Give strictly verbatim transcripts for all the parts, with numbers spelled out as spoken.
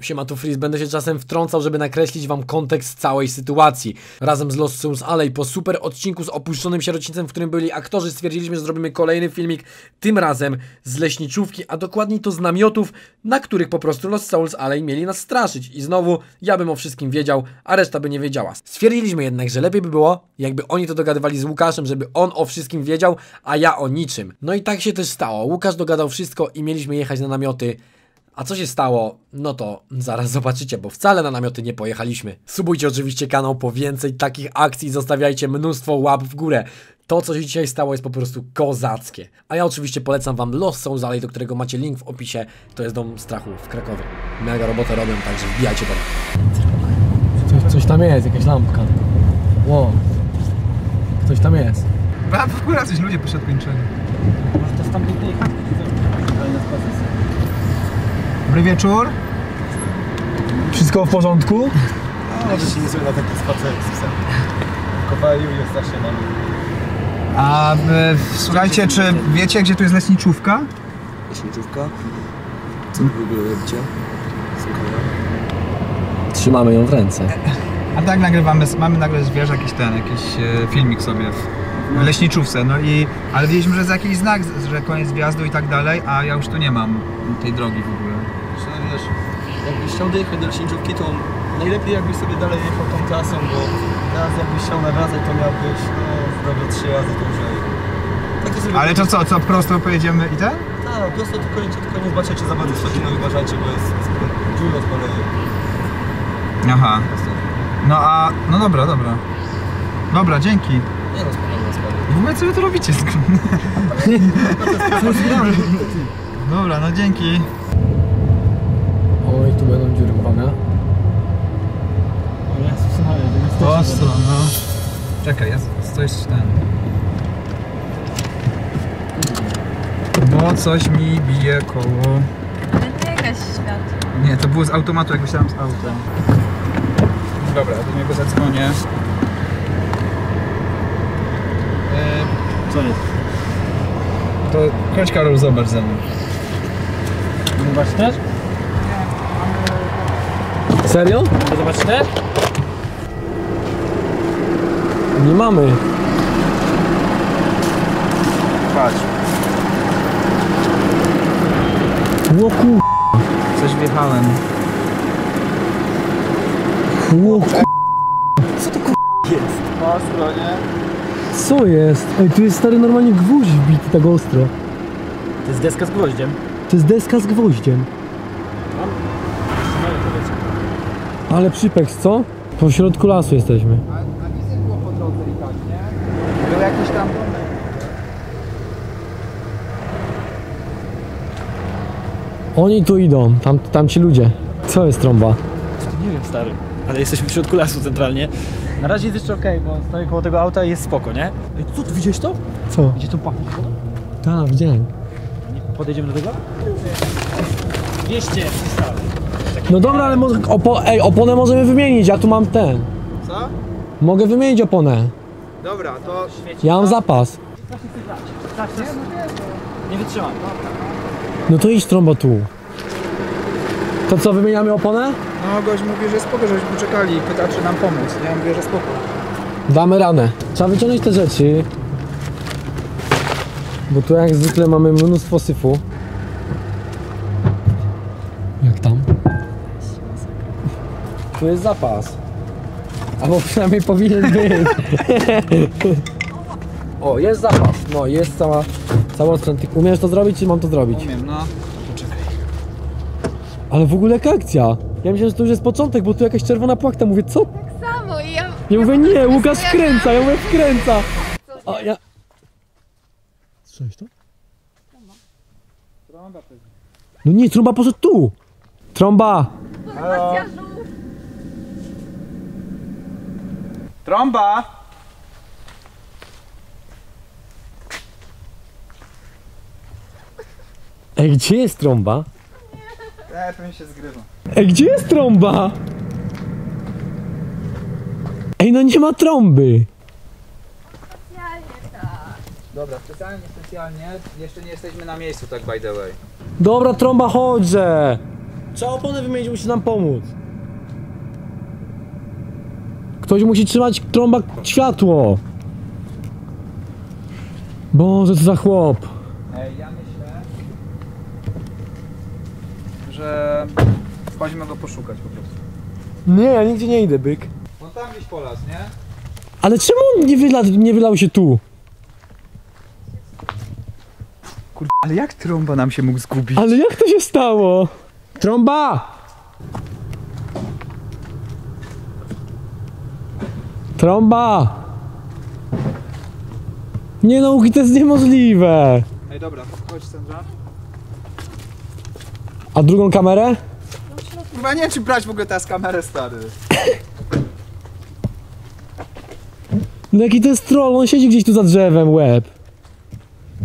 Siema, tu Freeze, będę się czasem wtrącał, żeby nakreślić wam kontekst całej sytuacji. Razem z Lost Souls Alley po super odcinku z opuszczonym sierocińcem, w którym byli aktorzy, stwierdziliśmy, że zrobimy kolejny filmik, tym razem z leśniczówki, a dokładniej to z namiotów, na których po prostu Lost Souls Alley mieli nas straszyć. I znowu, ja bym o wszystkim wiedział, a reszta by nie wiedziała. Stwierdziliśmy jednak, że lepiej by było, jakby oni to dogadywali z Łukaszem, żeby on o wszystkim wiedział, a ja o niczym. No i tak się też stało. Łukasz dogadał wszystko i mieliśmy jechać na namioty. A co się stało? No to zaraz zobaczycie, bo wcale na namioty nie pojechaliśmy. Subujcie oczywiście kanał po więcej takich akcji i zostawiajcie mnóstwo łap w górę. To, co się dzisiaj stało, jest po prostu kozackie. A ja oczywiście polecam wam Lost Souls Alley, do którego macie link w opisie. To jest Dom Strachu w Krakowie. Mega robotę robią, także wbijajcie tam. Coś, coś tam jest, jakaś lampka. Wow. Coś tam jest. A w ogóle coś ludzie poszedł kończenie. Może to stamtąd nie jechać. Dobry wieczór. Wszystko w porządku? No, to się nie zły na taki spacer z psem. Kopali i strasznie mamy. A e, słuchajcie, czy wiecie, gdzie tu jest leśniczówka? Leśniczówka? Co w ogóle robicie? Trzymamy ją w ręce. A tak nagrywamy, mamy nagle zwierzę jakiś ten, jakiś filmik sobie w leśniczówce, no i... Ale wiedzieliśmy, że jest jakiś znak, że koniec wjazdu i tak dalej, a ja już tu nie mam tej drogi w ogóle. Wiesz, jakbyś chciał dojechać do leśniczówki, to najlepiej jakbyś sobie dalej jechał tą trasą, bo teraz jakbyś chciał nawracać, to miałbyś no, zrobić trzy razy dłużej. Tak to sobie ale to co, co prosto pojedziemy i tak? Tak, prosto tylko idzie, tylko nie zobaczycie za bardzo w no i uważajcie, bo jest dziura z kolei. Aha. No a, no dobra, dobra. Dobra, dzięki. Nie no, spokojnie, spokojnie. W ogóle co wy to robicie? Dobra, no dzięki. Oj, tu będą dziury, uwaga. O, ja słyszałem, ostro, no. Czekaj, jest coś ten. Bo coś mi bije koło. To jakaś światło. Nie, to było z automatu, jak myślałem z auta. Dobra, do niego zadzwonię. Yy, Co jest? To chodź Karol, zobacz ze mną. Zobacz też? Serio? Zobacz też? Nie mamy. Patrz. O kur... Coś wjechałem. O kur... Co to kur... jest? Ostro, nie? Co jest? Ej, tu jest stary normalnie gwóźdź wbity tak ostro. To jest deska z gwoździem. To jest deska z gwoździem. Ale przypeks, co? Po środku lasu jesteśmy. A, a nic nie było po drodze i tak, nie? Był jakiś tam... Oni tu idą, tam, tam ci ludzie. Co jest trąba? Nie wiem, stary. Ale jesteśmy w środku lasu centralnie. Na razie jest jeszcze okej, okay, bo stoję koło tego auta i jest spoko, nie? Ej, co, ty widziałeś to? Co? Gdzie to pachnie? Tak, widziałem. Podejdziemy do tego? dwieście, stary. No dobra, ale może, opo, ej, oponę możemy wymienić, ja tu mam ten. Co? Mogę wymienić oponę. Dobra, to... Ja mam zapas. Nie wytrzymam. No to idź trąba tu. To co, wymieniamy oponę? No gość mówi, że jest spoko, żebyśmy poczekali i pyta, czy nam pomóc. Ja mówię, że spoko. Damy ranę. Trzeba wyciągnąć te rzeczy. Bo tu jak zwykle mamy mnóstwo syfu. Jak tam? Tu jest zapas. Albo przynajmniej powinien być. O, jest zapas. No, jest cała... Cała odstręt. Umiesz to zrobić, czy mam to zrobić? Umiem, no. Poczekaj. Ale w ogóle jaka akcja? Ja myślałem, że to już jest początek, bo tu jakaś czerwona płachta. Mówię, co? Tak samo i ja... Ja mówię, nie, Łukasz wkręca, ja mówię, wkręca. A ja... Słyszałeś to? Trąba. No nie, trąba poszedł tu. Trąba. Halo. Trąba! Ej, gdzie jest trąba? Nie, to mi się zgrywa. Ej, gdzie jest trąba? Ej, no nie ma trąby. Specjalnie tak. Dobra, specjalnie, specjalnie. Jeszcze nie jesteśmy na miejscu, tak by the way. Dobra, trąba, chodźże. Trzeba oponę wymienić, musi nam pomóc. Ktoś musi trzymać trąba światło. Boże, co za chłop. Ej, ja myślę, że chodźmy go poszukać po prostu. Nie, ja nigdzie nie idę, byk. On tam gdzieś po las, nie? Ale czemu on nie wylał, nie wylał się tu? Kurde, ale jak trąba nam się mógł zgubić? Ale jak to się stało? Trąba! Trąba! Nie no, to jest niemożliwe! Ej, dobra, chodź Sandra. A drugą kamerę? Chyba nie wiem, czy brać w ogóle teraz kamerę, stary. No jaki to jest troll, on siedzi gdzieś tu za drzewem, łeb.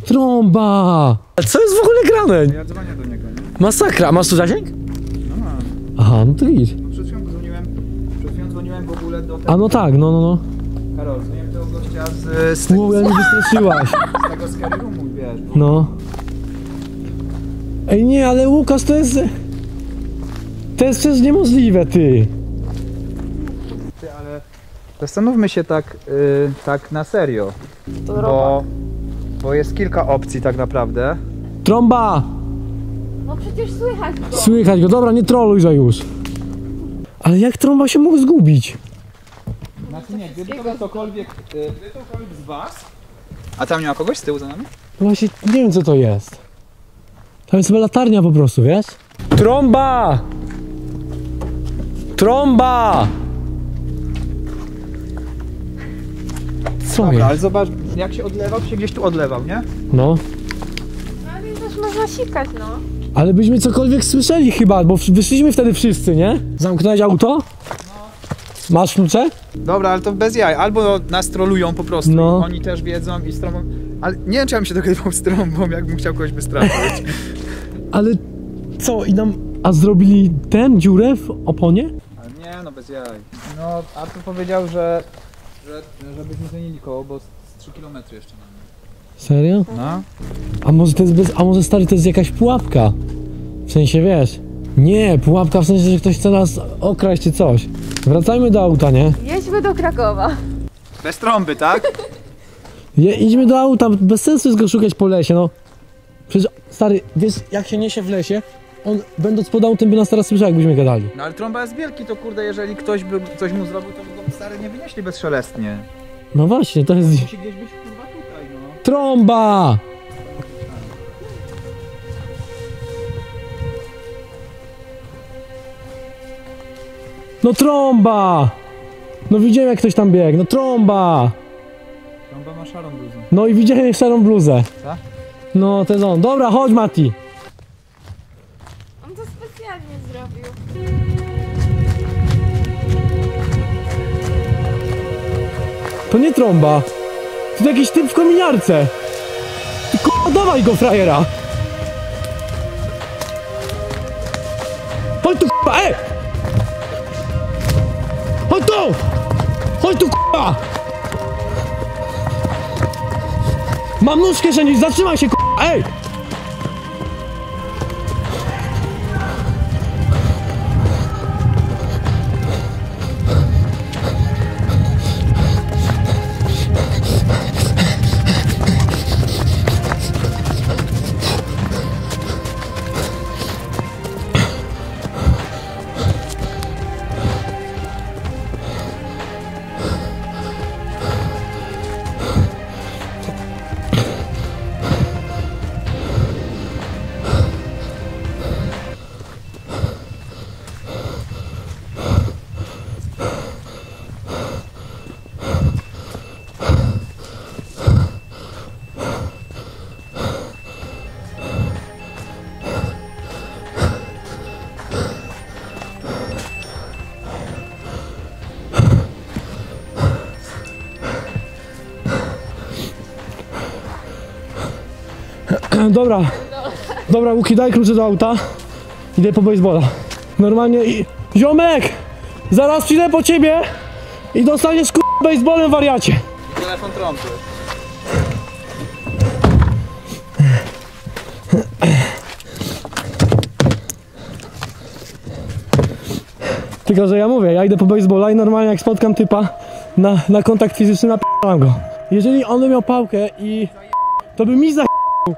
Trąba! Ale co jest w ogóle grane? Ja dzwonię do niego, nie? Masakra, masz tu zasięg? No mam. Aha, no to idź. No przed chwilą dzwoniłem, przed chwilą dzwoniłem w ogóle do tego... A no tak, no no no. Karol, dzwoniłem tego gościa z... z tego... Uuu, ja mnie wystraszyłaś. Z tego scary roomu, wiesz. Bo... No. Ej nie, ale Łukasz to jest... To jest przecież niemożliwe, ty. Ty, ale... Zastanówmy się tak, yy, tak na serio. To bo... Bo jest kilka opcji tak naprawdę. Trąba! No przecież słychać go. Słychać go, dobra, nie troluj za już. Ale jak trąba się mógł zgubić? Znaczy nie, gdyby to był ktokolwiek, yy, gdyby to ktokolwiek z was... A tam nie ma kogoś z tyłu za nami? No właśnie, nie wiem co to jest. Tam jest chyba latarnia po prostu, wiesz? Trąba! Trąba! Co dobra, ale zobacz, jak się odlewał, się gdzieś tu odlewał, nie? No. No ale też można sikać, no. Ale byśmy cokolwiek słyszeli chyba, bo wyszliśmy wtedy wszyscy, nie? Zamknąłeś auto? No. Masz klucze? Dobra, ale to bez jaj. Albo nas trolują po prostu, no. Oni też wiedzą i z trąbą... Ale nie wiem, czy ja bym się dogadywał z trąbą, jakbym chciał kogoś wystraszyć. Ale co, i nam... A zrobili ten dziurę w oponie? Ale nie, no bez jaj. No, Artur powiedział, że... Że, żebyśmy zmienili koło, bo z trzy kilometry jeszcze mamy. Serio? No. A może to jest bez, a może stary to jest jakaś pułapka? W sensie wiesz. Nie, pułapka w sensie, że ktoś chce nas okraść czy coś. Wracajmy do auta, nie? Jedźmy do Krakowa. Bez trąby, tak? Je, idźmy do auta, bez sensu jest go szukać po lesie, no. Przecież stary, wiesz jak się niesie w lesie? On będąc pod autem by nas teraz słyszał, jakbyśmy gadali. No ale trąba jest wielki, to kurde, jeżeli ktoś by coś mu zrobił, to by go stary nie wynieśli bezszelestnie. No właśnie, to jest... Musi gdzieś być kurwa tutaj, no. Trąba! No trąba! No widziałem jak ktoś tam biegł, no trąba! Trąba ma szarą bluzę. No i widziałem szarą bluzę. Tak? No ten on. Dobra, chodź Mati! To nie trąba. To jakiś typ w kominiarce. Ty k***a, dawaj go, frajera. Chodź tu k***a, ej! Chodź tu! Chodź tu k***a! Mam nóż w kieszeni, zatrzymaj się k***a, ej! Dobra, dobra Łuki, daj klucze do auta. Idę po baseballa. Normalnie i... Ziomek! Zaraz przyjdę po ciebie i dostaniesz k***** baseballem, wariacie. Telefon trąby. Tylko że ja mówię, ja idę po baseballa i normalnie jak spotkam typa na, na kontakt fizyczny, napierdam go. Jeżeli on by miał pałkę i... to by mi zajebał.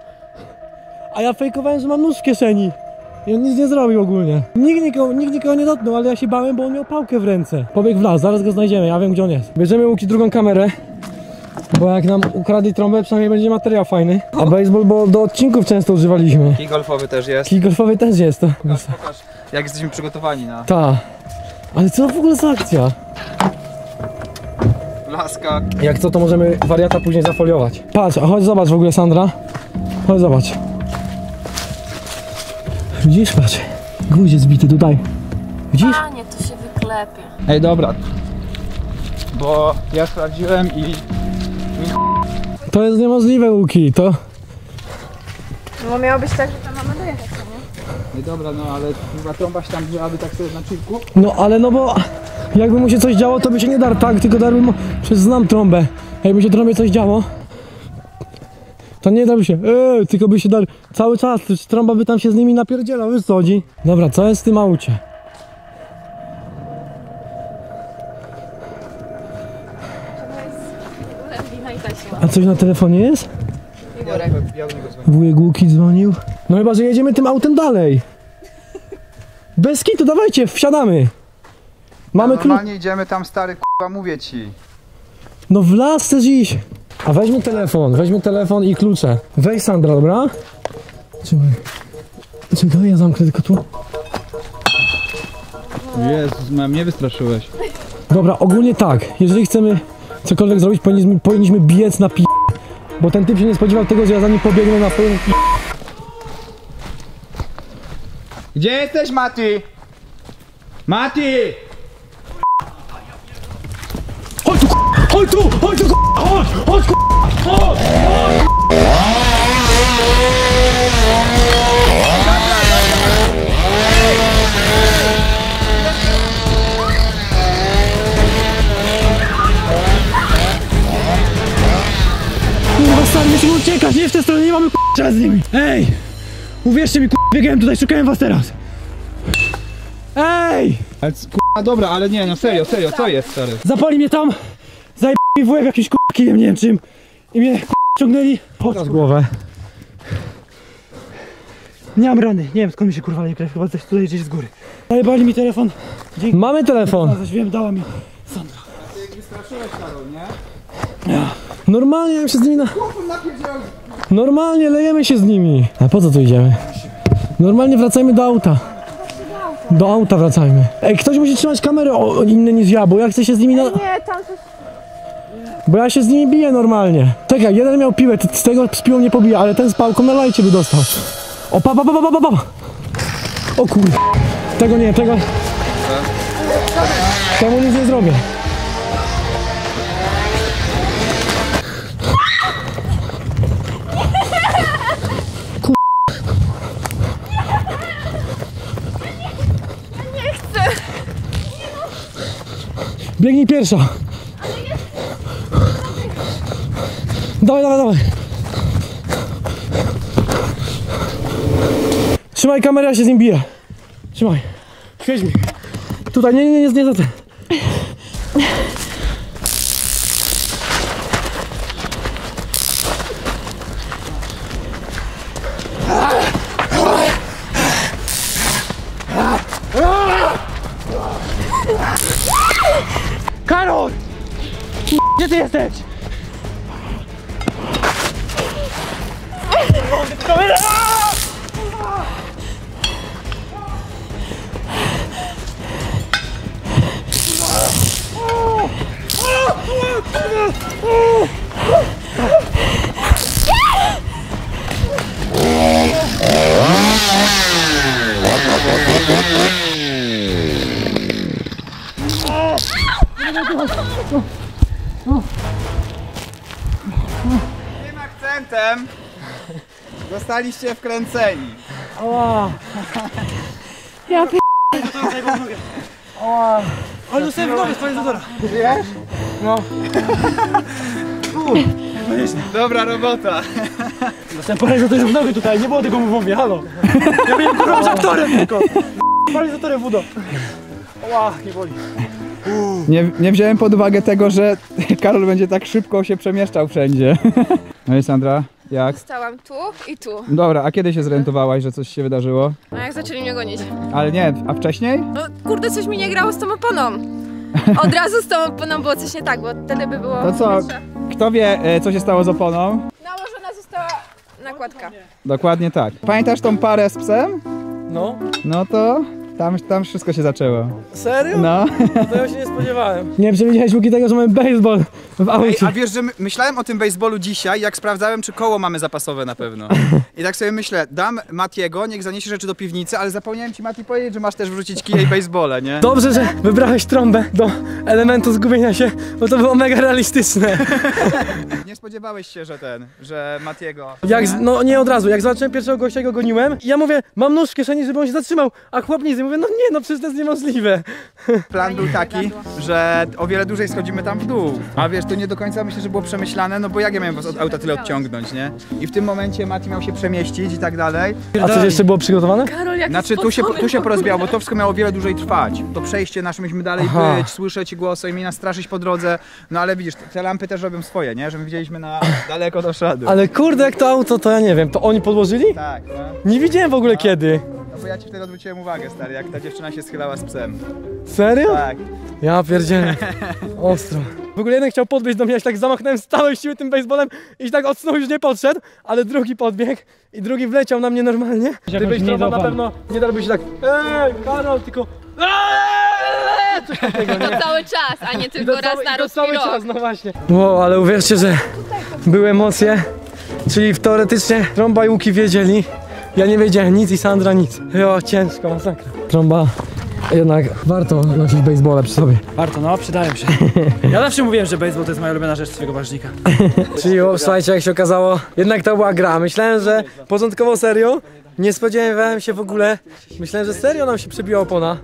A ja fejkowałem, że mam nóż w kieszeni. I on nic nie zrobił ogólnie. Nikt nikogo, nikt nikogo nie dotknął, ale ja się bałem, bo on miał pałkę w ręce. Pobiegł w las, zaraz go znajdziemy, ja wiem gdzie on jest. Bierzemy Łuki drugą kamerę, bo jak nam ukradli trąbę, przynajmniej będzie materiał fajny. A baseball, bo do odcinków często używaliśmy. Kij golfowy też jest. Kij golfowy też jest. To. Pokaż, pokaż, jak jesteśmy przygotowani na... Ta. Ale co w ogóle za akcja? Laska. Jak co, to możemy wariata później zafoliować. Patrz, a chodź zobacz w ogóle, Sandra. Chodź zobacz. Widzisz, patrz, gwóźdź jest zbity tutaj. Widzisz? Panie, to się wyklepie. Ej, dobra. Bo ja sprawdziłem i... To jest niemożliwe, Łuki, to... No miało być tak, że tam mamy dojechać, nie? Ej, dobra, no ale chyba trąba się tam aby tak sobie na czynku. No ale no bo... Jakby mu się coś działo, to by się nie darł tak, tylko darł mu... Przecież znam trąbę. Jakby się trąbie coś działo, to nie da by się, eee, tylko by się dar cały czas, trąba by tam się z nimi napierdzielał, wiesz co chodzi? Dobra, co jest w tym aucie? A coś na telefonie jest? Wujek Łuki dzwonił. No chyba, że jedziemy tym autem dalej. Bez kitu, dawajcie, wsiadamy. Mamy klucz. Normalnie idziemy tam, stary, k***a, mówię ci. No w las chcesz iść. A weźmy telefon, weźmy telefon i klucze. Weź, Sandra, dobra? Czekaj. Czekaj, ja zamknę tylko tu. Jezus, mnie wystraszyłeś. Dobra, ogólnie tak, jeżeli chcemy cokolwiek zrobić, powinniśmy, powinniśmy biec na p***. Bo ten typ się nie spodziewał tego, że ja za nim pobiegnę na pełen p***. Gdzie jesteś, Mati? Mati! Chodź tu, chodź tu, chodź tu, chodź, chodź, chodź, chodź, kurwa, stary, musimy uciekać, nie w tę stronę, nie mamy k***a z nimi. Ej, uwierzcie mi, k***a, biegałem tutaj, szukałem was teraz. Ej! Ale k***a, dobra, ale nie, no serio, serio, co jest, stary? Zapali mnie tam, zajebali mi w łeb jakimś k***a kijem, nie wiem czym. I mnie k***a ciągnęli. Chodź z głowę. Nie mam rany, nie wiem skąd mi się kurwa nie krew, chyba coś tutaj gdzieś z góry. Zajebali mi telefon. Dzięki. Mamy telefon. Coś wiem, dała mi Sandra. A ty jak wystraszyłeś, Karol, nie? Ja. Normalnie ja się z nimi na... Normalnie lejemy się z nimi. A po co tu idziemy? Normalnie wracajmy do auta. Do auta wracajmy. Ej, ktoś musi trzymać kamerę o, inny niż ja, bo ja chcę się z nimi na... Ej, nie, tam coś... Bo ja się z nimi biję normalnie. Czekaj, jeden miał piłę, z tego z piłą nie pobiję, ale ten z pałką na lajcie by dostał. O, pa, pa, pa, pa, pa, pa. O kur... Tego nie, tego... Temu nic nie zrobię. Biegnij pierwsza! Dawaj, dawaj, dawaj! Trzymaj kamerę, ja się z nim biję. Trzymaj. Chwyć mi. Tutaj, nie, nie, nie, nie za ten. Karol! Gdzie ty jesteś? Tym akcentem zostaliście wkręceni. Oła. Ja p***. Oła. Ale dostałem w nogę z palizatora. Wiesz? No. Dobra robota. Dostałem palizator w nogę tutaj, nie było tego mu w bombie, halo. Ja byłem kurwa aktorem tylko. Palizatorem, Wudo. Oła, nie boli. Nie, nie wziąłem pod uwagę tego, że Karol będzie tak szybko się przemieszczał wszędzie. No i Sandra, jak? Stałam tu i tu. Dobra, a kiedy się zorientowałaś, że coś się wydarzyło? No jak zaczęli mnie gonić. Ale nie, a wcześniej? No kurde, coś mi nie grało z tą oponą. Od razu z tą oponą było coś nie tak, bo wtedy by było... To co? Kto wie, co się stało z oponą? Nałożona została nakładka. Dokładnie tak. Pamiętasz tą parę z psem? No. No to... Tam, tam wszystko się zaczęło. Serio? No. To ja się nie spodziewałem. Nie przewidziałeś łuki tego, że mamy baseball w aucie. Ej, a wiesz, że my, myślałem o tym baseballu dzisiaj, jak sprawdzałem, czy koło mamy zapasowe na pewno. I tak sobie myślę, dam Matiego, niech zaniesie rzeczy do piwnicy, ale zapomniałem ci, Mati, powiedzieć, że masz też wrzucić kije i basebole, nie? Dobrze, że wybrałeś trąbę do elementu zgubienia się, bo to było mega realistyczne. Nie spodziewałeś się, że ten, że Matiego... Jak, nie? No nie od razu, jak zobaczyłem pierwszego gościa, go goniłem i ja mówię, mam nóż w kieszeni, żeby on się zatrzymał, a chłop nie. Mówię, no nie, no przecież to jest niemożliwe. Plan był taki, że o wiele dłużej schodzimy tam w dół. A wiesz, to nie do końca myślę, że było przemyślane, no bo jak ja miałem was od auta tyle odciągnąć, nie? I w tym momencie Mati miał się przemieścić i tak dalej. A coś jeszcze było przygotowane? Karol, jak znaczy tu się, tu się porozbiało, bo to wszystko miało o wiele dłużej trwać. To przejście nasze myśmy dalej Aha. być, słyszeć głosy i mnie nastraszyć po drodze. No ale widzisz, te lampy też robią swoje, nie? Że my widzieliśmy na daleko do szadu. Ale kurde, jak to auto, to ja nie wiem, to oni podłożyli? Tak. No. Nie widziałem w ogóle no. kiedy. No bo ja ci wtedy odwróciłem uwagę, stary, jak ta dziewczyna się schylała z psem. Serio? Tak. Ja pierdzielę. Ostro. W ogóle jeden chciał podbiec do mnie, ja się tak zamachnąłem z całej siły tym baseballem i się tak odsunął, już nie podszedł, ale drugi podbiegł i drugi wleciał na mnie normalnie. Gdybyś trąbał na pewno nie dałby się tak ej, Karol, tylko eee, coś takiego, nie? To cały czas, a nie tylko raz na rok. Cały czas, no właśnie. Wow, ale uwierzcie, że były emocje, czyli teoretycznie trąba i łuki wiedzieli. Ja nie wiedziałem nic i Sandra nic. Jo, ciężko, masakra. Trąba, jednak warto nosić baseballa przy sobie. Warto, no, przydają się. Ja zawsze mówiłem, że baseball to jest moja ulubiona rzecz z swojego bagażnika. Czyli o, słuchajcie, jak się okazało, jednak to była gra. Myślałem, że początkowo serio, nie spodziewałem się w ogóle. Myślałem, że serio nam się przebiła opona.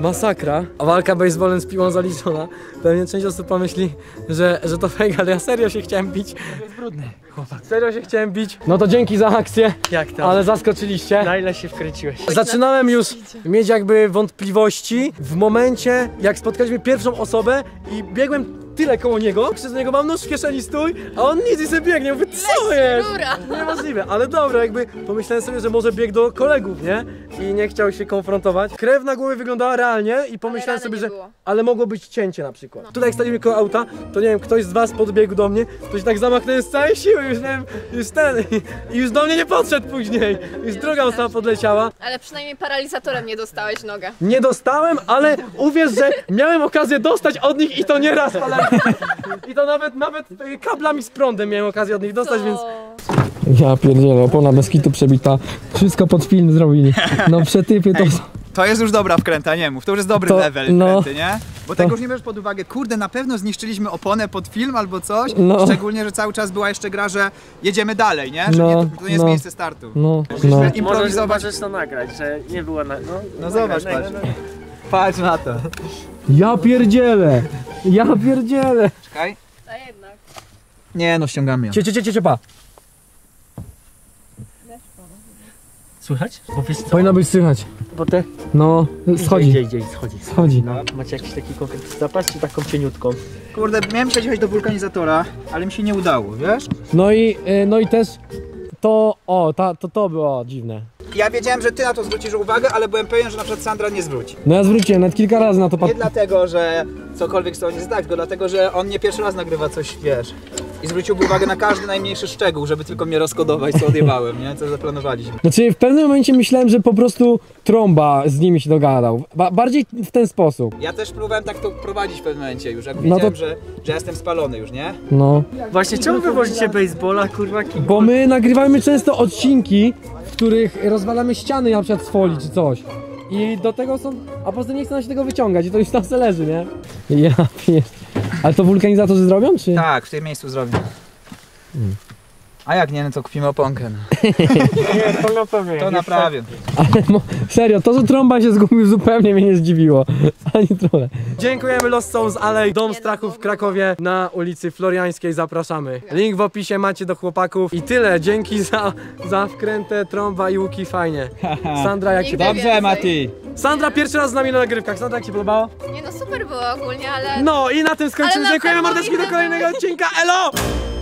Masakra, a walka baseballem z piłą zaliczona. Pewnie część osób pomyśli, że, że to fake, ale ja serio się chciałem bić. To jest brudny chłopak. Serio się chciałem bić. No to dzięki za akcję. Jak to? Ale zaskoczyliście. Na ile się wkręciłeś? Zaczynałem już mieć jakby wątpliwości w momencie, jak spotkaliśmy pierwszą osobę i biegłem tyle koło niego, przez niego mam nóż w kieszeni, stój, a on nic i sobie biegnie, mówię, co jest? Niemożliwe, ale dobra, jakby pomyślałem sobie, że może bieg do kolegów, nie? I nie chciał się konfrontować. Krew na głowie wyglądała realnie i pomyślałem sobie, że było. Ale mogło być cięcie na przykład. No. Tutaj jak staliśmy koło auta, to nie wiem, ktoś z was podbiegł do mnie, to się tak zamachnąłem z całej siły, już nie wiem, już ten, i już do mnie nie podszedł później. Już nie druga osoba podleciała. Ale przynajmniej paralizatorem nie dostałeś nogę. Nie dostałem, ale uwierz, że miałem okazję dostać od nich i to nie raz, ale i to nawet, nawet kablami z prądem miałem okazję od nich dostać, to... więc... Ja pierdzielę, opona bez kitu przebita. Wszystko pod film zrobili. No przetypy to... Ej, to jest już dobra wkręta, nie mów. To już jest dobry to, level no, wkręty, nie? Bo to... tego już nie bierzesz pod uwagę. Kurde, na pewno zniszczyliśmy oponę pod film albo coś. No. Szczególnie, że cały czas była jeszcze gra, że jedziemy dalej, nie? Że no, nie, to, to nie jest no, miejsce startu. No, no. Improwizować. Możesz to nagrać, że nie było na... No, no zobacz, patrz. Patrz na to. Ja pierdzielę! Ja pierdzielę! Czekaj. A jednak. Nie no, ściągamy ją. Cie, cie, cie, cie, pa. Słychać? Bo wiesz co? Powinno być słychać. Bo te? No, schodzi. Idzie, idzie, idzie, schodzi. Schodzi. No, macie jakiś taki konkretny zapas, czy taką cieniutką? Kurde, miałem się jechać do wulkanizatora, ale mi się nie udało, wiesz? No i, no i też to, o, ta, to, to było dziwne. Ja wiedziałem, że ty na to zwrócisz uwagę, ale byłem pewien, że na przykład Sandra nie zwróci. No ja zwróciłem, nawet kilka razy na to patrzyłem. Nie dlatego, że cokolwiek sobie nie zdać, tylko dlatego, że on nie pierwszy raz nagrywa coś, wiesz. I zwróciłby uwagę na każdy najmniejszy szczegół, żeby tylko mnie rozkodować, co odjebałem, nie? Co zaplanowaliśmy. Znaczy w pewnym momencie myślałem, że po prostu trąba z nimi się dogadał. Ba bardziej w ten sposób. Ja też próbowałem tak to prowadzić w pewnym momencie już, jak wiedziałem, no to... że, że ja jestem spalony już, nie? No. Właśnie czemu wy wozicie baseballa, kurwa? Bo my nagrywamy często odcinki, w których rozwalamy ściany na przykład z folii czy coś. I do tego są... A po prostu nie chce nam się tego wyciągać i to już tam se leży, nie? Ja pierd... Ale to wulkanizatorzy zrobią, czy? Tak, w tym miejscu zrobią. Hmm. A jak nie, no to kupimy oponkę. No. Nie, to na to, to naprawię. Ale serio, to, że trąba się zgubił, zupełnie mnie nie zdziwiło. Ani trochę. Dziękujemy Lost Souls Alley, Dom Strachu w Krakowie na ulicy Floriańskiej. Zapraszamy. Link w opisie macie do chłopaków. I tyle, dzięki za, za wkrętę, trąba i łuki, fajnie. Sandra, jak się... Dobrze, Mati. Sandra pierwszy raz z nami na nagrywkach. Sandra, jak się podobało? Nie no, super było ogólnie, ale... No i na tym skończymy. Dziękujemy mordeczki, do kolejnego odcinka. Elo!